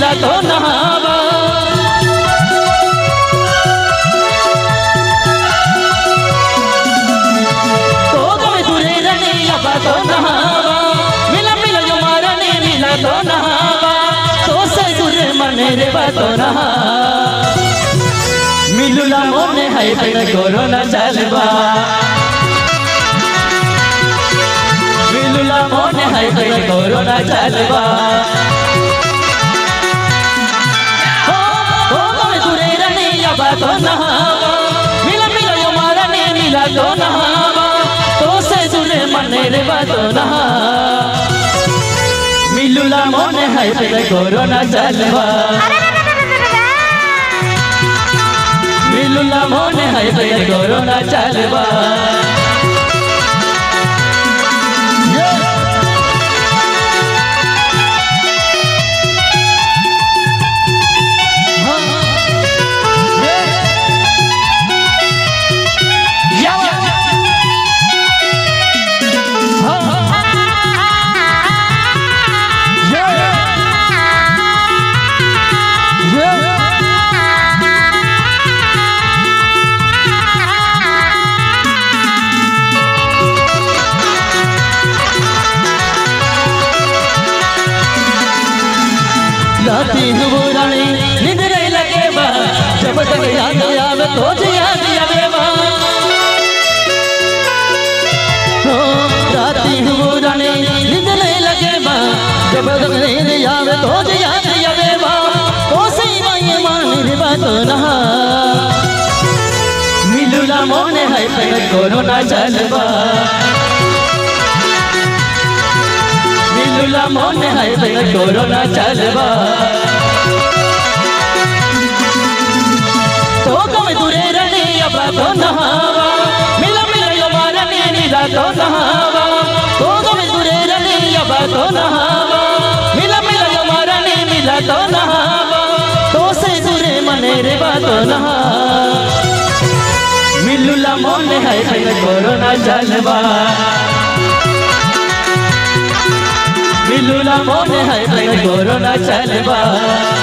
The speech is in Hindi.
मिला तो नहावा, तो गए तुरे रने लबा तो नहावा, मिला मिला जो मारा ने मिला तो नहावा, तो से तुरे मने रेवा तो नहावा, मिलुला मोने है बेड़ गोरो न चलवा, मिलुला मोने है बेड़ गोरो न चलवा। तो नहावा मिला मिला यो मारा ने मिला तो नहावा, तो से जुरे मने रेवा तो नहावा, मिलुला मोने है बेड़ गोरो न चलवा, मिलुला मोने है बेड़ गोरो न चलवा। राती हुरानी निंदरे लगे बा, जब तक याद आवे तो याद आवे बा, राती हुरानी निंदरे लगे बा, जब तक याद आवे तो याद आवे बा, तो सही माये मान रेवा तो नहा, मिलुला मोने है बेड़ गोरो न चलवा, मिलुला मोने है बेड़ गोरो न चलवा। तो गए तुरे रने लबा तो नहावा, मिला मिला यो मारा ने मिला तो नहावा, तो गए तुरे रने लबा तो नहावा, मिला मिला यो मारा ने मिला तो नहावा, तो से तुरे मने रेवा तो नहावा, मिलुला मोने है बेड़ गोरो न चलवा, मिलुला मोने है बेड़ गोरो न चलवा।